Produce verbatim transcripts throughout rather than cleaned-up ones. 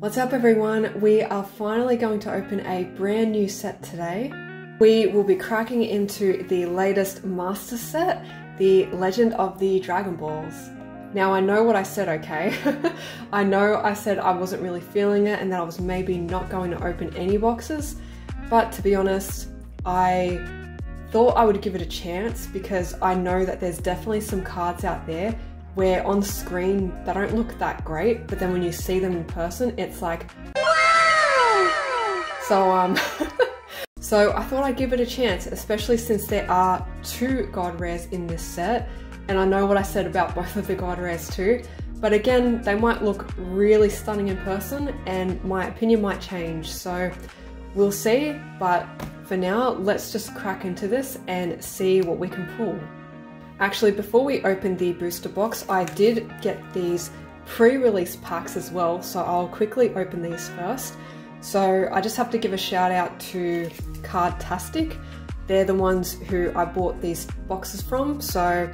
What's up everyone? We are finally going to open a brand new set today. We will be cracking into the latest Master set, the Legend of the Dragon Balls. Now I know what I said, okay? I know I said I wasn't really feeling it and that I was maybe not going to open any boxes, but to be honest, I thought I would give it a chance because I know that there's definitely some cards out there where on screen they don't look that great, but then when you see them in person, it's like wow! So um, so I thought I'd give it a chance, especially since there are two God Rares in this set, and I know what I said about both of the God Rares too, but again, they might look really stunning in person, and my opinion might change, so we'll see, but for now, let's just crack into this and see what we can pull. Actually, before we open the booster box, I did get these pre-release packs as well, so I'll quickly open these first. So I just have to give a shout out to Cardtastic. They're the ones who I bought these boxes from, so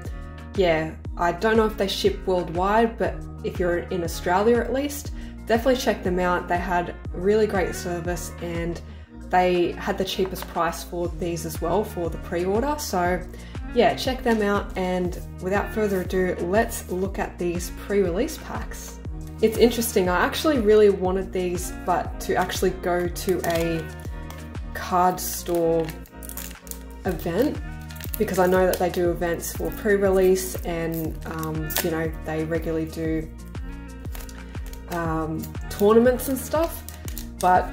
yeah, I don't know if they ship worldwide, but if you're in Australia at least, definitely check them out. They had really great service and they had the cheapest price for these as well for the pre-order, so yeah, check them out, and without further ado, let's look at these pre-release packs. It's interesting, I actually really wanted these, but to actually go to a card store event, because I know that they do events for pre-release and, um, you know, they regularly do um, tournaments and stuff, but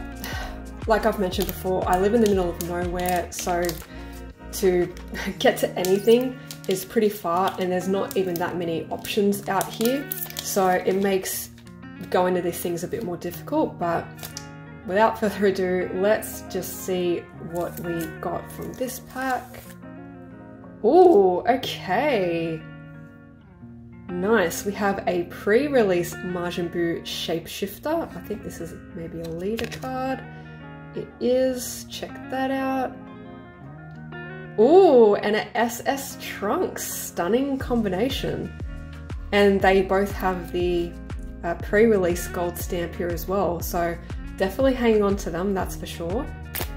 like I've mentioned before, I live in the middle of nowhere, so to get to anything is pretty far and there's not even that many options out here, so it makes going to these things a bit more difficult, but without further ado, let's just see what we got from this pack. Ooh, okay. Nice, we have a pre-release Majin Buu Shapeshifter. I think this is maybe a leader card. It is, check that out. Ooh, and an S S Trunks, stunning combination. And they both have the uh, pre-release gold stamp here as well, so definitely hang on to them, that's for sure.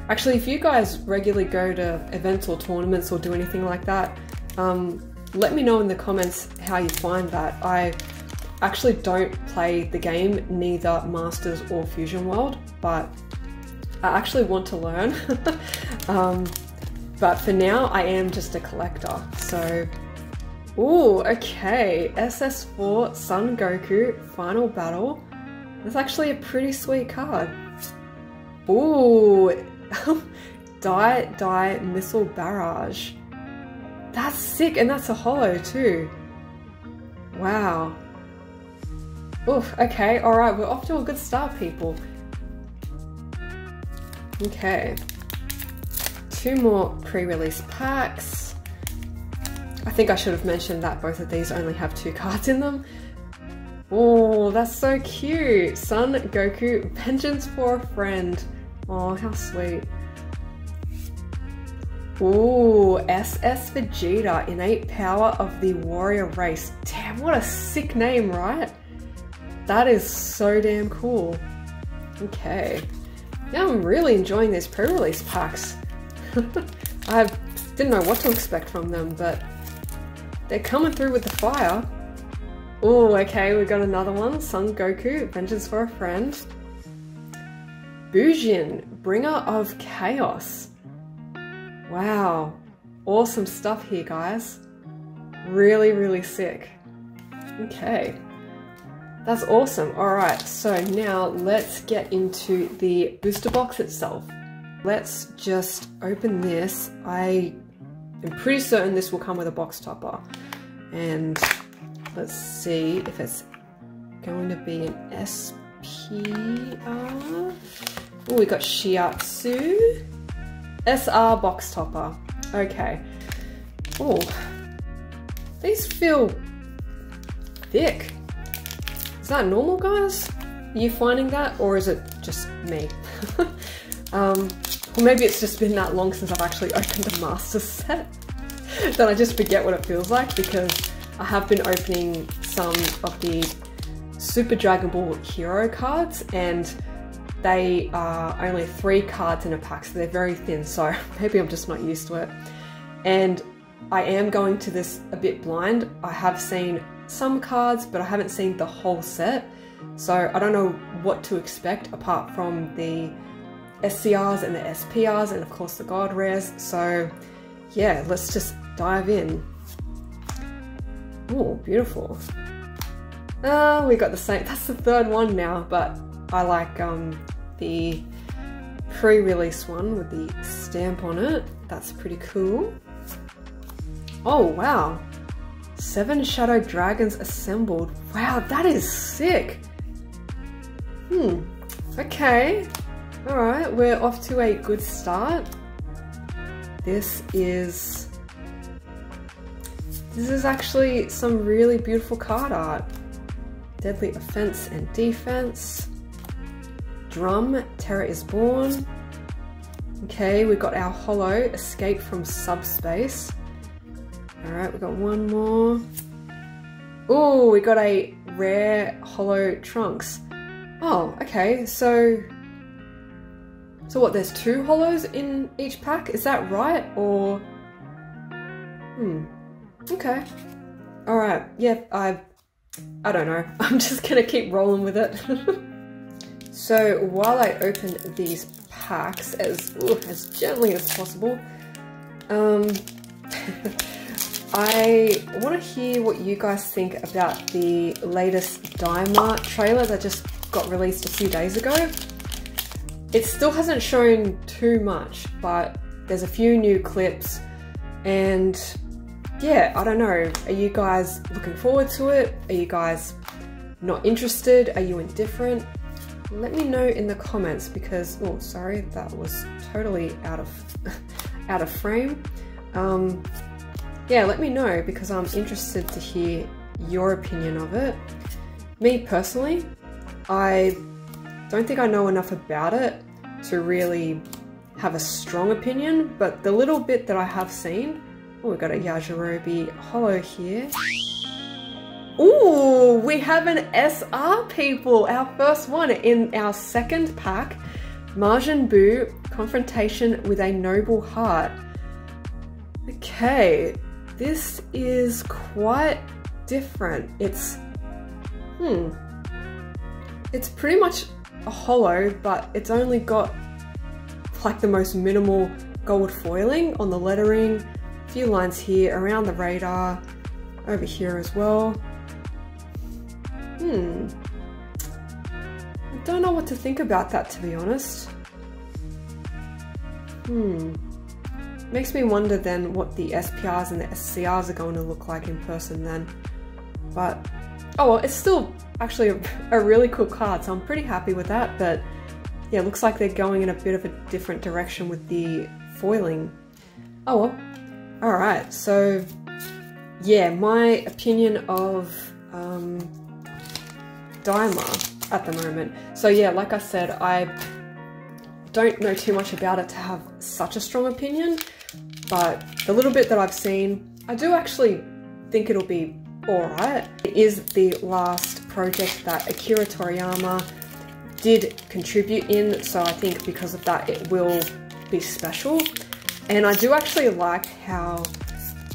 Actually, if you guys regularly go to events or tournaments or do anything like that, um, let me know in the comments how you find that. I actually don't play the game, neither Masters or Fusion World, but I actually want to learn. um, But for now, I am just a collector, so... Ooh, okay, S S four Son Goku, Final Battle. That's actually a pretty sweet card. Ooh, Die Die Missile Barrage. That's sick, and that's a holo too. Wow. Oof, okay, alright, we're off to a good start, people. Okay. Two more pre-release packs. I think I should have mentioned that both of these only have two cards in them. Oh, that's so cute! Son Goku, Vengeance for a Friend. Oh, how sweet. Ooh, S S Vegeta, Innate Power of the Warrior Race. Damn, what a sick name, right? That is so damn cool. Okay. Now I'm really enjoying these pre-release packs. I didn't know what to expect from them, but they're coming through with the fire. Oh, okay, we got another one. Son Goku, Vengeance for a Friend. Bujin, Bringer of Chaos. Wow, awesome stuff here, guys. Really, really sick. Okay, that's awesome. Alright, so now let's get into the booster box itself. Let's just open this. I am pretty certain this will come with a box topper. And let's see if it's going to be an S P R. Oh, we got Shiatsu. S R box topper. Okay. Oh, these feel thick. Is that normal, guys? Are you finding that, or is it just me? um, Well, maybe it's just been that long since I've actually opened a master set that I just forget what it feels like, because I have been opening some of the Super Dragon Ball Hero cards, and they are only three cards in a pack, so they're very thin, so maybe I'm just not used to it. And I am going to this a bit blind. I have seen some cards, but I haven't seen the whole set, so I don't know what to expect apart from the S C Rs and the S P Rs and of course the God Rares, so yeah, let's just dive in. Oh, beautiful. Uh, we got the same, that's the third one now, but I like um, the pre-release one with the stamp on it. That's pretty cool. Oh wow, Seven Shadow Dragons Assembled. Wow, that is sick. Hmm, okay. All right, we're off to a good start. This is, this is actually some really beautiful card art. Deadly Offense and Defense. Drum, Terror is Born. Okay, we've got our holo, Escape from Subspace. All right, we've got one more. Oh, we got a rare holo Trunks. Oh, okay, so So what, there's two holos in each pack? Is that right? Or, hmm, okay. All right, yeah, I I don't know. I'm just gonna keep rolling with it. So while I open these packs as, ooh, as gently as possible, um, I wanna hear what you guys think about the latest Daima trailer that just got released a few days ago. It still hasn't shown too much, but there's a few new clips, and yeah, I don't know. Are you guys looking forward to it? Are you guys not interested? Are you indifferent? Let me know in the comments, because, oh, sorry, that was totally out of out of frame. Um, yeah, let me know, because I'm interested to hear your opinion of it. Me personally, I don't think I know enough about it to really have a strong opinion, but the little bit that I have seen, oh, we got a Yajirobe holo here. Ooh, we have an S R, people, our first one in our second pack. Majin Buu, Confrontation with a Noble Heart. Okay, this is quite different. It's, hmm, it's pretty much a holo, but it's only got like the most minimal gold foiling on the lettering, a few lines here, around the radar, over here as well. Hmm. I don't know what to think about that, to be honest. Hmm. Makes me wonder then what the S P Rs and the S C Rs are going to look like in person then. But, oh well, it's still actually a, a really cool card, so I'm pretty happy with that, but yeah, it looks like they're going in a bit of a different direction with the foiling. Oh well. Alright, so yeah, my opinion of um, Daima at the moment. So yeah, like I said, I don't know too much about it to have such a strong opinion, but the little bit that I've seen, I do actually think it'll be alright. It is the last project that Akira Toriyama did contribute in, so I think because of that it will be special. And I do actually like how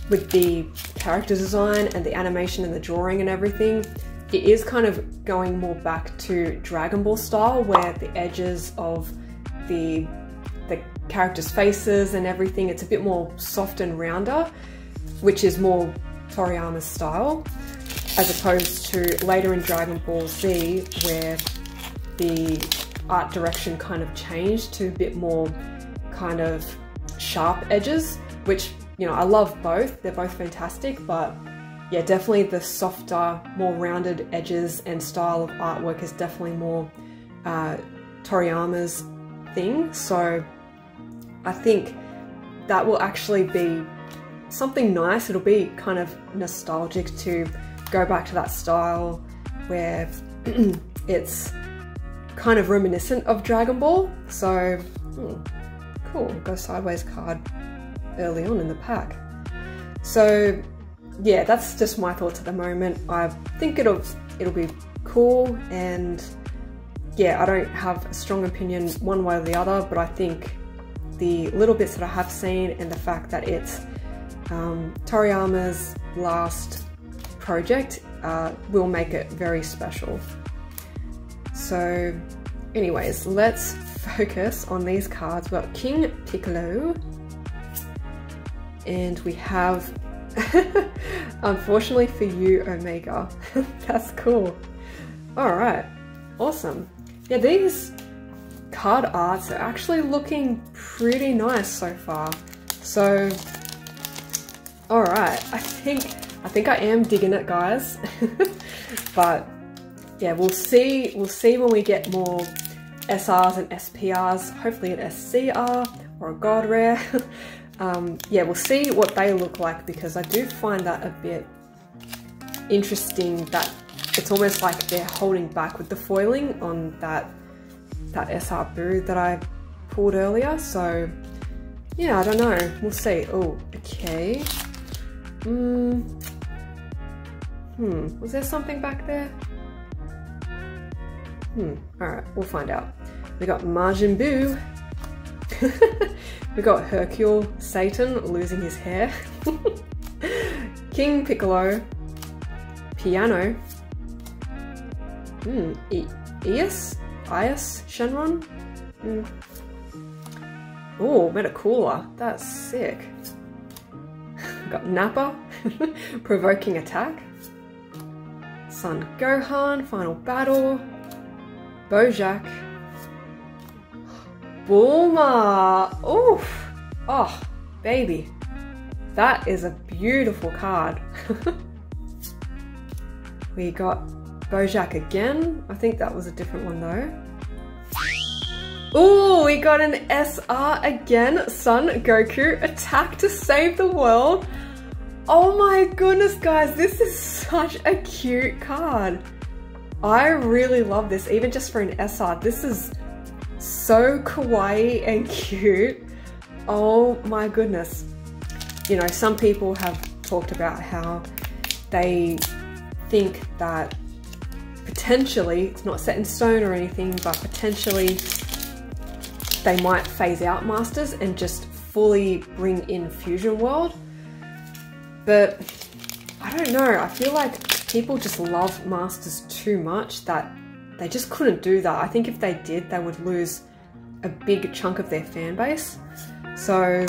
with the character design and the animation and the drawing and everything, it is kind of going more back to Dragon Ball style, where the edges of the, the characters' faces and everything, it's a bit more soft and rounder, which is more Toriyama's style, as opposed to later in Dragon Ball Z, where the art direction kind of changed to a bit more kind of sharp edges, which, you know, I love both, they're both fantastic, but yeah, definitely the softer, more rounded edges and style of artwork is definitely more uh, Toriyama's thing, so I think that will actually be something nice. It'll be kind of nostalgic to go back to that style where it's kind of reminiscent of Dragon Ball. So hmm, cool, go sideways card early on in the pack. So yeah, that's just my thoughts at the moment. I think it'll it'll be cool, and yeah, I don't have a strong opinion one way or the other, but I think the little bits that I have seen and the fact that it's um, Toriyama's last project uh, will make it very special. So anyways, let's focus on these cards. We've got King Piccolo, and we have unfortunately for you, Omega. That's cool. All right, awesome. Yeah, these card arts are actually looking pretty nice so far. So, all right, I think I think I am digging it, guys. But yeah, we'll see. We'll see when we get more S Rs and S P Rs. Hopefully an S C R or a God Rare. Um, yeah, we'll see what they look like, because I do find that a bit interesting that it's almost like they're holding back with the foiling on that that S R Buu that I pulled earlier. So yeah, I don't know. We'll see. Oh, okay. Mm. Hmm. Was there something back there? Hmm. All right, we'll find out. We got Majin Buu. We got Hercule, Satan losing his hair, King Piccolo, Piano, mm, e Eas, Ias, Shenron, mm. Oh, Metacooler, that's sick. Got Nappa, Provoking Attack, Son Gohan, Final Battle, Bojack, Bulma! Oof! Oh, baby. That is a beautiful card. We got Bojack again. I think that was a different one though. Ooh, we got an S R again. Son Goku, Attack to Save the World. Oh my goodness, guys. This is such a cute card. I really love this, even just for an S R. This is so kawaii and cute. Oh my goodness. You know, some people have talked about how they think that potentially, it's not set in stone or anything, but potentially they might phase out Masters and just fully bring in Fusion World. But I don't know, I feel like people just love Masters too much that they just couldn't do that. I think if they did, they would lose a big chunk of their fan base. So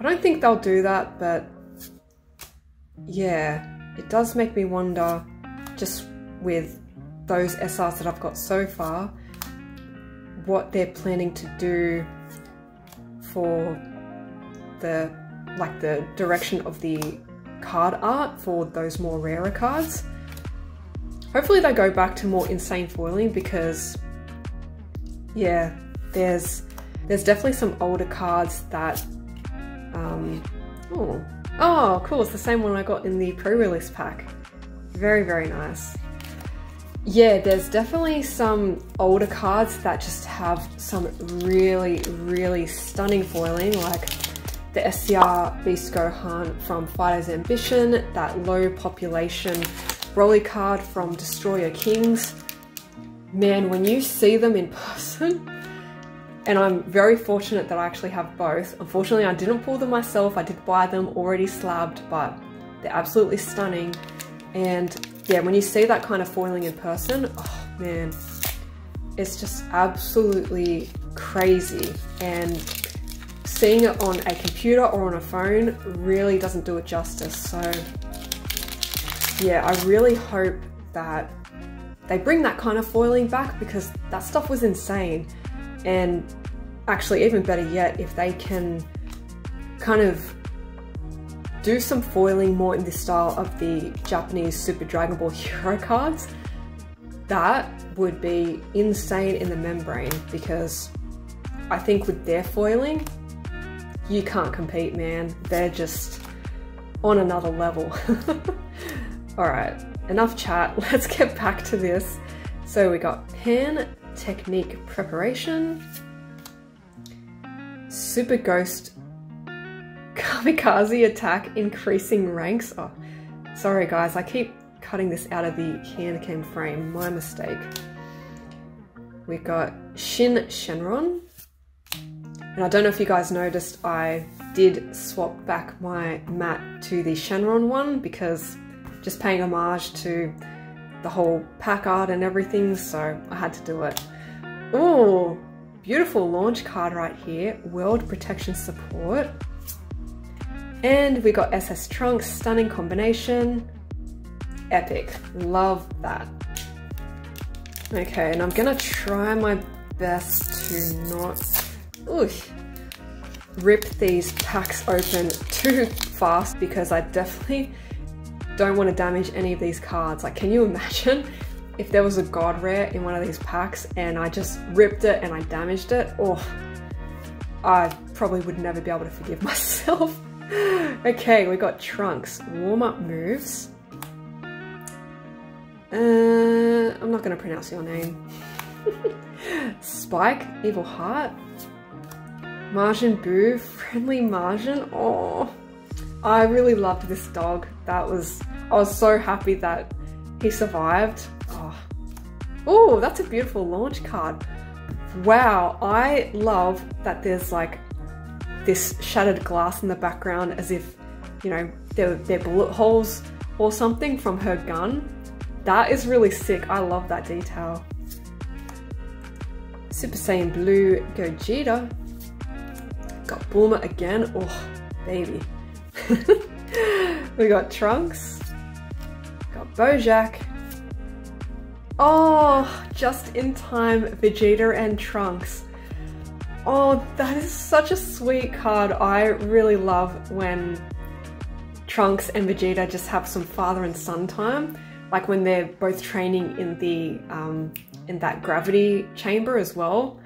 I don't think they'll do that, but yeah, it does make me wonder, just with those S Rs that I've got so far, what they're planning to do for the, like the direction of the card art for those more rarer cards. Hopefully they go back to more insane foiling, because yeah, there's there's definitely some older cards that um oh oh cool, it's the same one I got in the pre-release pack. Very, very nice. Yeah, there's definitely some older cards that just have some really, really stunning foiling, like the S C R Beast Gohan from Fighter's Ambition, that low population Rolly card from Destroyer Kings. Man, when you see them in person, and I'm very fortunate that I actually have both. Unfortunately, I didn't pull them myself. I did buy them already slabbed, but they're absolutely stunning. And yeah, when you see that kind of foiling in person, oh man, it's just absolutely crazy. And seeing it on a computer or on a phone really doesn't do it justice. So yeah, I really hope that they bring that kind of foiling back, because that stuff was insane. And actually, even better yet, if they can kind of do some foiling more in the style of the Japanese Super Dragon Ball Hero cards, that would be insane in the membrane, because I think with their foiling, you can't compete, man. They're just on another level. All right, enough chat, let's get back to this. So we got Pan, Technique Preparation, Super Ghost Kamikaze Attack Increasing Ranks. Oh, sorry guys, I keep cutting this out of the Can-Can frame, my mistake. We got Shin Shenron. And I don't know if you guys noticed, I did swap back my mat to the Shenron one because just paying homage to the whole pack art and everything, so I had to do it. Ooh, beautiful Launch card right here, World Protection Support. And we got S S Trunks, stunning combination. Epic, love that. Okay, and I'm gonna try my best to not ooh, rip these packs open too fast because I definitely don't want to damage any of these cards. Like, can you imagine if there was a God Rare in one of these packs and I just ripped it and I damaged it? Oh, I probably would never be able to forgive myself. Okay, we got Trunks, warm-up moves. Uh, I'm not going to pronounce your name. Spike, Evil Heart. Majin Buu, Friendly Majin. Oh, I really loved this dog. That was, I was so happy that he survived. Oh, Ooh, that's a beautiful Launch card. Wow, I love that there's like this shattered glass in the background as if, you know, they're, they're bullet holes or something from her gun. That is really sick. I love that detail. Super Saiyan Blue Gogeta. Got Bulma again. Oh, baby. We got Trunks. Got Bojack. Oh, just in time, Vegeta and Trunks. Oh, that is such a sweet card. I really love when Trunks and Vegeta just have some father and son time. Like when they're both training in the um, in that gravity chamber as well.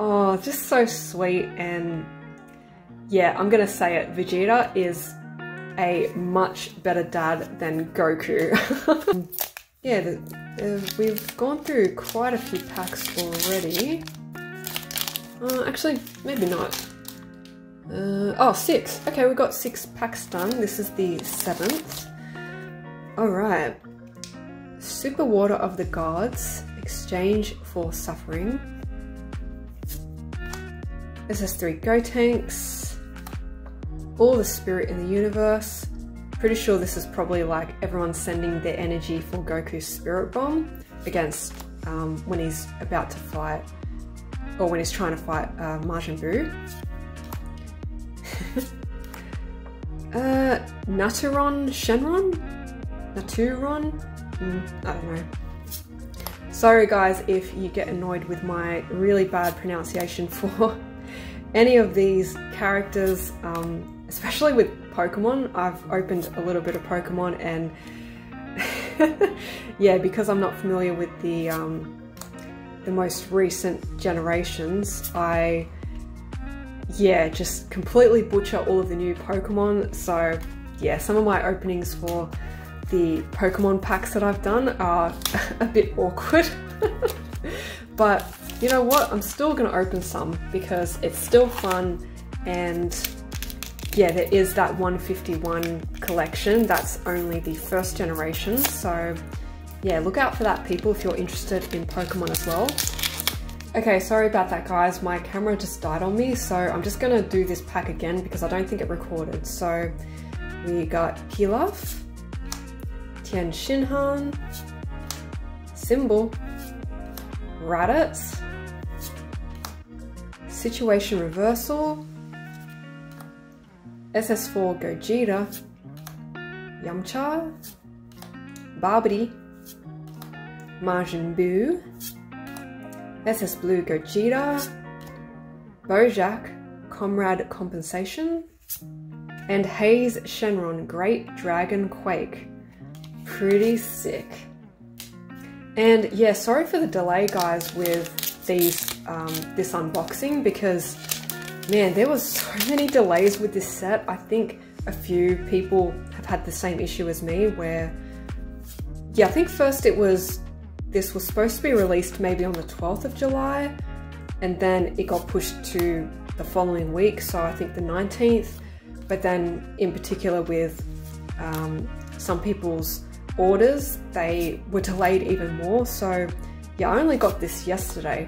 Oh, just so sweet. And yeah, I'm gonna say it, Vegeta is a much better dad than Goku. Yeah, the, uh, we've gone through quite a few packs already. Uh, actually, maybe not. Uh, oh, six. Okay, we've got six packs done. This is the seventh. All right. Super Water of the Gods, Exchange for Suffering. S S three Gotenks, All the Spirit in the Universe. Pretty sure this is probably like everyone sending their energy for Goku's Spirit Bomb against um, when he's about to fight, or when he's trying to fight uh, Majin Buu. uh, Naturon Shenron? Naturon? Mm, I don't know. Sorry guys if you get annoyed with my really bad pronunciation for any of these characters, um, especially with Pokemon. I've opened a little bit of Pokemon and yeah, because I'm not familiar with the, um, the most recent generations, I yeah, just completely butcher all of the new Pokemon. So yeah, some of my openings for the Pokemon packs that I've done are a bit awkward, but you know what? I'm still gonna open some because it's still fun. And yeah, there is that one fifty-one collection. That's only the first generation. So yeah, look out for that, people, if you're interested in Pokemon as well. Okay, sorry about that guys. My camera just died on me. So I'm just gonna do this pack again because I don't think it recorded. So we got Pilaf, Ken Shinhan, Symbol, Raditz, Situation Reversal, S S four Gogeta, Yamcha, Babidi, Majin Buu, S S Blue Gogeta, Bojack, Comrade Compensation, and Haze Shenron, Great Dragon Quake. Pretty sick. And yeah, sorry for the delay guys with these um, this unboxing because man, there was so many delays with this set. I think a few people have had the same issue as me where yeah, I think first it was this was supposed to be released maybe on the twelfth of July and then it got pushed to the following week, so I think the nineteenth, but then in particular with um, some people's orders, they were delayed even more. So yeah, I only got this yesterday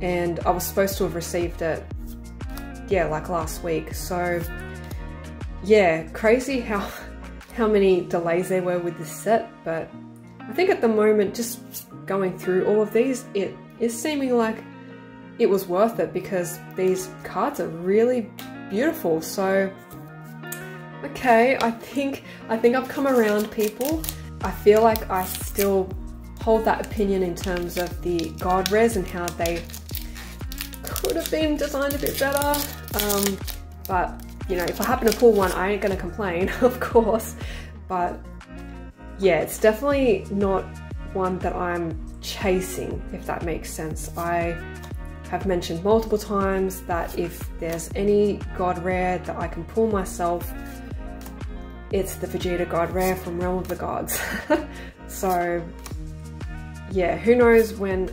and I was supposed to have received it, yeah, like last week. So yeah, crazy how how many delays there were with this set, but I think at the moment, just going through all of these, it is seeming like it was worth it because these cards are really beautiful. So okay, I think I think I've come around, people. I feel like I still hold that opinion in terms of the God Res and how they could have been designed a bit better. Um, but you know, if I happen to pull one, I ain't gonna complain, of course. But yeah, it's definitely not one that I'm chasing, if that makes sense. I have mentioned multiple times that if there's any God Rare that I can pull myself, it's the Vegeta God Rare from Realm of the Gods. So yeah, who knows when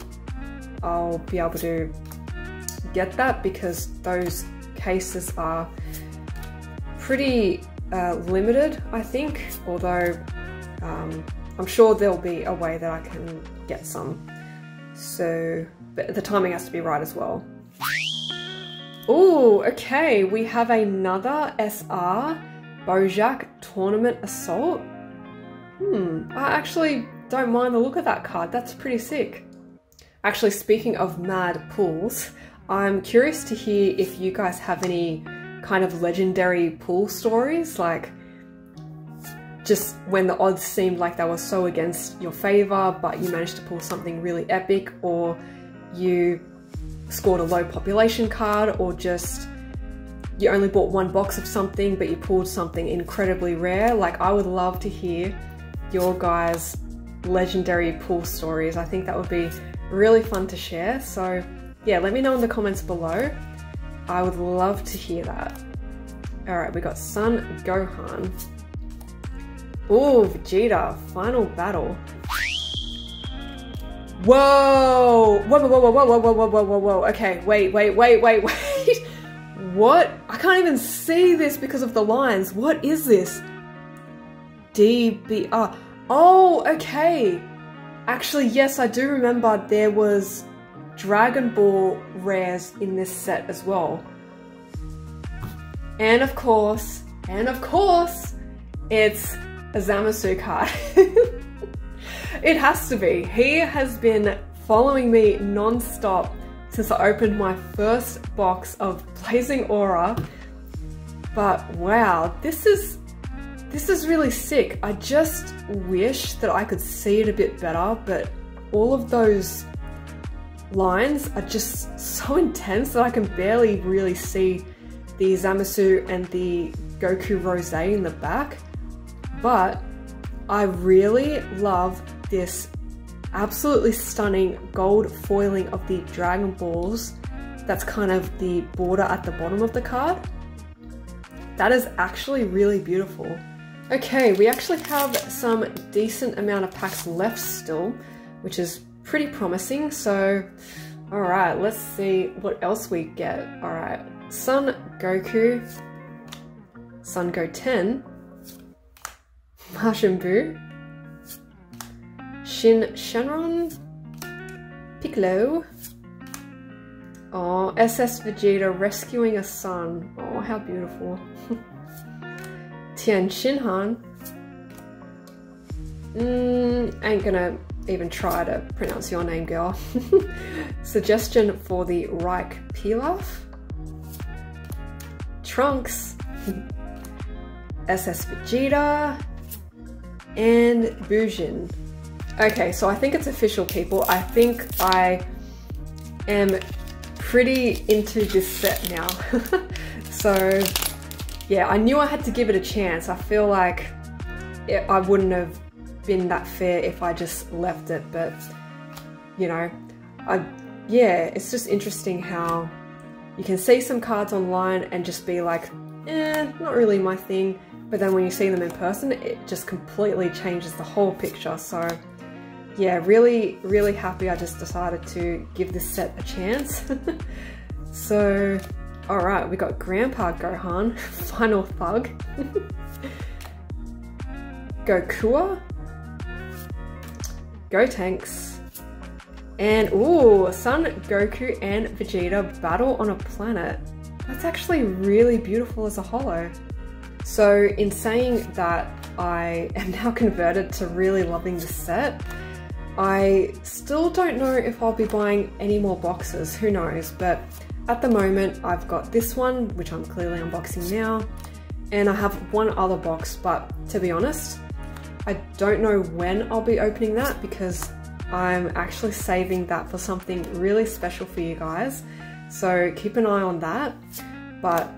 I'll be able to get that, because those cases are pretty uh, limited, I think, although um, I'm sure there'll be a way that I can get some. So, but the timing has to be right as well. Ooh, okay, we have another S R Bojack Tournament Assault. Hmm, I actually don't mind the look of that card, that's pretty sick. Actually, speaking of mad pulls, I'm curious to hear if you guys have any kind of legendary pull stories, like just when the odds seemed like they were so against your favor, but you managed to pull something really epic, or you scored a low population card, or just you only bought one box of something but you pulled something incredibly rare. Like, I would love to hear your guys' legendary pull stories. I think that would be really fun to share. So yeah, let me know in the comments below. I would love to hear that. All right, we got Son Gohan. Ooh, Vegeta, Final Battle. Whoa! Whoa, whoa, whoa, whoa, whoa, whoa, whoa, whoa, whoa, whoa. Okay, wait, wait, wait, wait, wait. What? I can't even see this because of the lines. What is this? D B R. Oh, okay. Actually, yes, I do remember there was Dragon Ball rares in this set as well. And of course, and of course, it's a Zamasu card. It has to be. He has been following me non-stop since I opened my first box of Blazing Aura. But wow, this is this is really sick. I just wish that I could see it a bit better, but all of those lines are just so intense that I can barely really see the Zamasu and the Goku Rose in the back. But I really love this absolutely stunning gold foiling of the Dragon Balls. That's kind of the border at the bottom of the card. That is actually really beautiful. Okay, we actually have some decent amount of packs left still, which is pretty promising. So, all right, let's see what else we get. All right, Son Goku, Son Goten, Majin Buu, Shin Shenron, Piccolo, oh, S S Vegeta rescuing a son, oh how beautiful, Tian Shinhan, mm, ain't gonna even try to pronounce your name, girl. Suggestion for the Reich Pilaf, Trunks, S S Vegeta, and Bujin. Okay, so I think it's official, people. I think I am pretty into this set now. So yeah, I knew I had to give it a chance. I feel like it, I wouldn't have been that fair if I just left it, but you know, I yeah, it's just interesting how you can see some cards online and just be like, eh, not really my thing. But then when you see them in person, it just completely changes the whole picture. So yeah, really, really happy I just decided to give this set a chance. So, all right, we got Grandpa Gohan, Final Thug, Gokua, Gotenks. And ooh, Son Goku and Vegeta battle on a planet. That's actually really beautiful as a holo. So in saying that I am now converted to really loving this set, I still don't know if I'll be buying any more boxes, who knows, but at the moment I've got this one, which I'm clearly unboxing now, and I have one other box, but to be honest, I don't know when I'll be opening that because I'm actually saving that for something really special for you guys, so keep an eye on that. But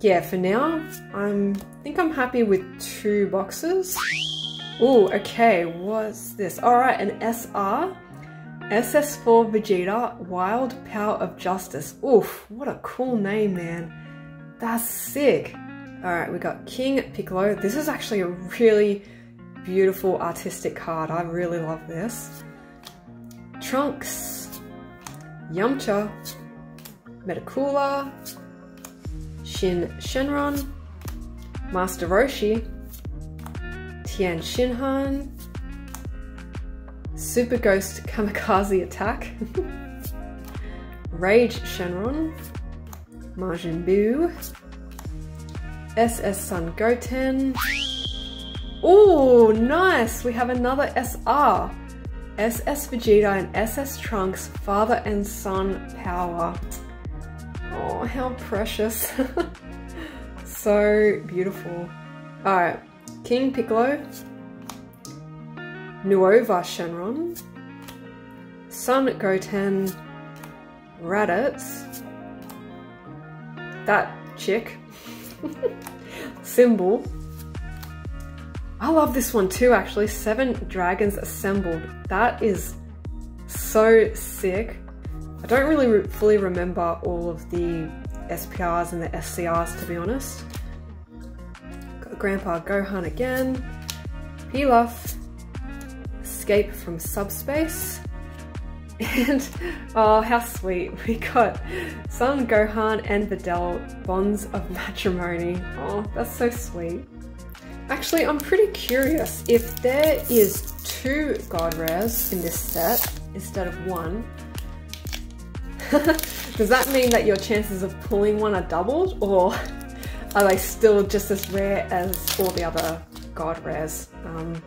yeah, for now, I'm, I think I'm happy with two boxes. Ooh, okay, what's this? Alright, an S R, S S four Vegeta, Wild Power of Justice. Oof, what a cool name, man. That's sick. Alright, we got King Piccolo. This is actually a really beautiful artistic card. I really love this. Trunks, Yamcha, Metacooler, Shin Shenron, Master Roshi, Tian Shinhan, Super Ghost Kamikaze Attack, Rage Shenron, Majin Buu, S S Son Goten. Oh, nice! We have another S R. S S Vegeta and S S Trunks, Father and Son Power. Oh, how precious. So beautiful. Alright, King Piccolo, Nuova Shenron, Son Goten, Raditz, that chick, Symbol. I love this one too actually, Seven Dragons Assembled. That is so sick. I don't really re fully remember all of the S P Rs and the S C Rs to be honest. Got Grandpa Gohan again, Pilaf, Escape from Subspace, and oh how sweet, we got Son Gohan and Videl, Bonds of Matrimony. Oh, that's so sweet. Actually, I'm pretty curious if there is two God Rares in this set instead of one. Does that mean that your chances of pulling one are doubled, or are they still just as rare as all the other God Rares? Um,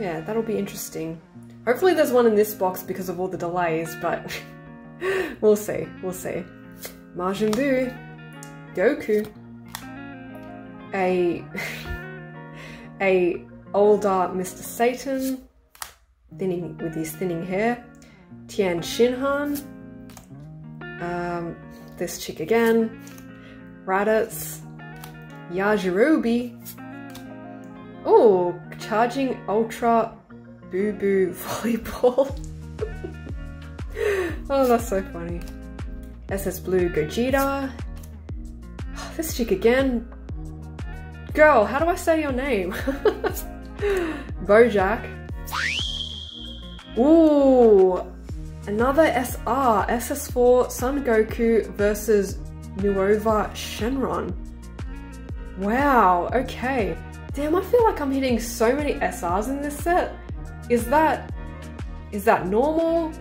yeah, that'll be interesting. Hopefully there's one in this box because of all the delays, but we'll see, we'll see. Majin Buu, Goku, a, a older Mister Satan, thinning with his thinning hair, Tian Shinhan, um, this chick again, Raditz, Yajirobe, oh, Charging Ultra Boo Boo Volleyball. Oh, that's so funny. S S Blue Gogeta, oh, this chick again. Girl, how do I say your name? Bojack. Ooh, another S R, S S four Son Goku versus Nuova Shenron. Wow, okay. Damn, I feel like I'm hitting so many S Rs in this set. Is that, is that normal?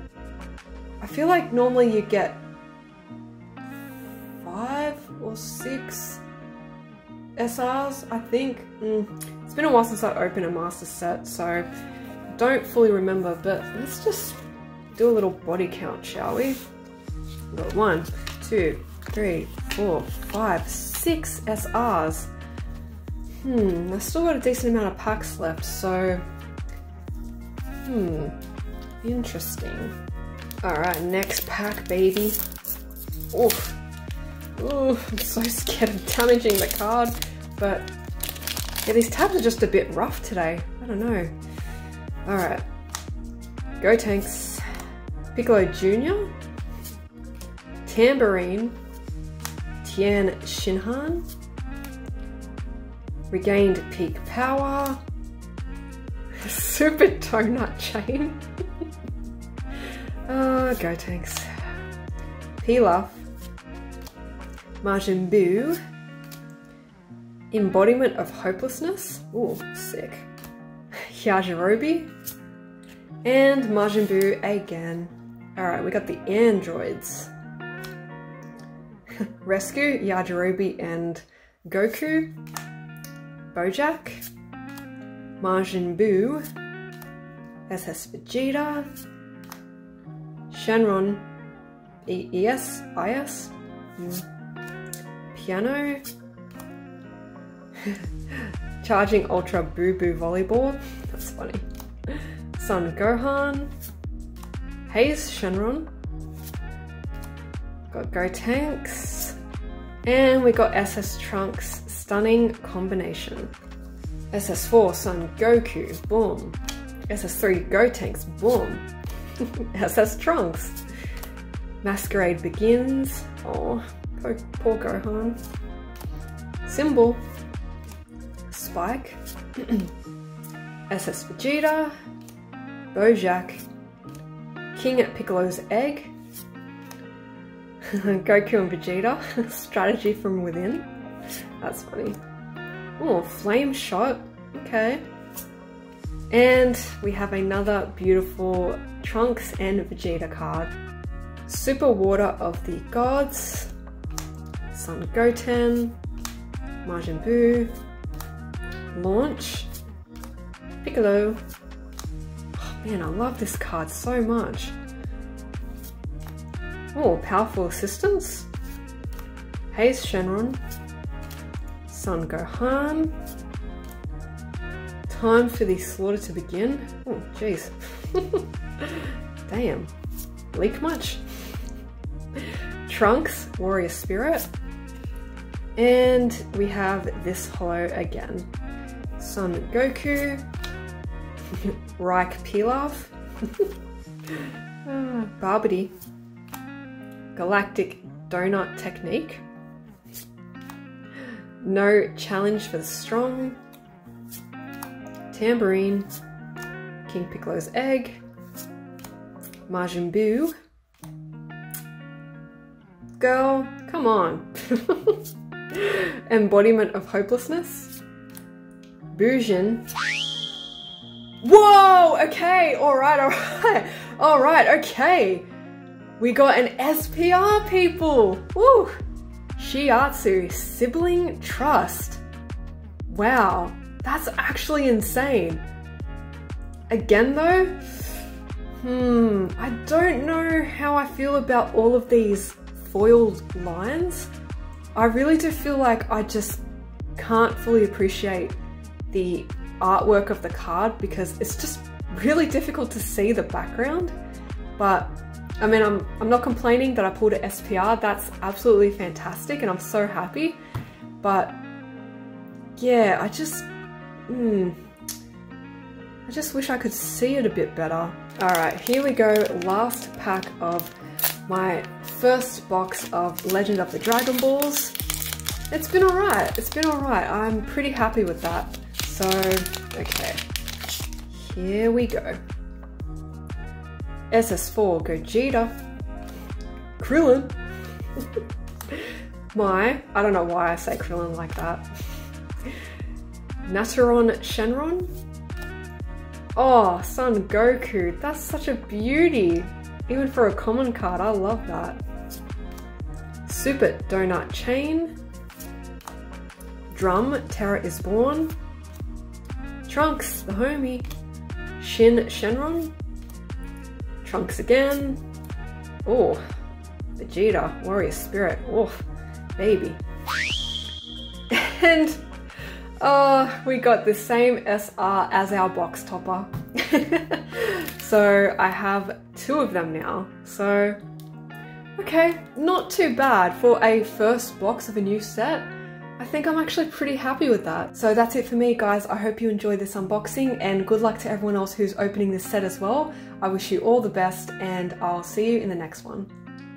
I feel like normally you get five or six S Rs, I think. Mm. It's been a while since I opened a master set, so don't fully remember, but let's just do a little body count, shall we? We've got one, two, three, four, five, six S Rs. Hmm, I still got a decent amount of packs left, so hmm, interesting. Alright, next pack, baby. Oof. Ooh, I'm so scared of damaging the card, but yeah, these tabs are just a bit rough today. I don't know. Alright. Gotenks, Piccolo Junior, Tambourine, Tian Shinhan, Regained Peak Power, Super Donut Chain, uh, Gotenks, Pilaf, Majin Buu, Embodiment of Hopelessness, ooh, sick, Yajirobe, And Majin Buu again. Alright, we got the androids. Rescue, Yajirobe and Goku. Bojack. Majin Buu. S S Vegeta. Shenron. E S, I S. Mm. Piano. Charging Ultra Boo Boo Volleyball. That's funny. Son Gohan. Haze Shenron. Got Gotenks. And we got S S Trunks. Stunning combination. S S four Son Goku. Boom. S S three Gotenks. Boom. S S Trunks. Masquerade begins. Oh, poor, poor Gohan. Symbol. Spike. S S Vegeta. Bojack. King Piccolo's egg. Goku and Vegeta. Strategy from within. That's funny. Oh, flame shot. Okay. And we have another beautiful Trunks and Vegeta card. Super Water of the Gods. Son Goten. Majin Buu. Launch. Piccolo. Oh man, I love this card so much. Oh, powerful assistance. Haze Shenron. Son Gohan. Time for the slaughter to begin. Oh, jeez. Damn. Leak much? Trunks, Warrior Spirit. And we have this holo again. Son Goku. Reich Pilaf. uh, Babidi. Galactic Donut Technique. No Challenge for the Strong. Tambourine. King Piccolo's Egg. Majin Buu. Girl, come on. Embodiment of Hopelessness. Bujin. Whoa! Okay, alright, alright. Alright, okay. We got an S P R, people! Woo! Shiatsu, Sibling Trust. Wow, that's actually insane. Again though, hmm, I don't know how I feel about all of these foiled lines. I really do feel like I just can't fully appreciate the artwork of the card because it's just really difficult to see the background. But I mean, I'm, I'm not complaining that I pulled an S P R, that's absolutely fantastic and I'm so happy, but yeah, I just, mm, I just wish I could see it a bit better. Alright, here we go, last pack of my first box of Legend of the Dragon Balls. It's been alright, it's been alright, I'm pretty happy with that. So, okay, here we go. S S four Gogeta. Krillin. My, I don't know why I say Krillin like that. Naturon Shenron. Oh, Son Goku. That's such a beauty. Even for a common card, I love that. Super Donut Chain. Drum, Terra is Born. Trunks, the homie. Shin Shenron. Trunks again. Oh, Vegeta, Warrior Spirit. Oh, baby. And uh, we got the same S R as our box topper. So I have two of them now. So, okay, not too bad for a first box of a new set. I think I'm actually pretty happy with that. So that's it for me, guys. I hope you enjoyed this unboxing and good luck to everyone else who's opening this set as well. I wish you all the best and I'll see you in the next one.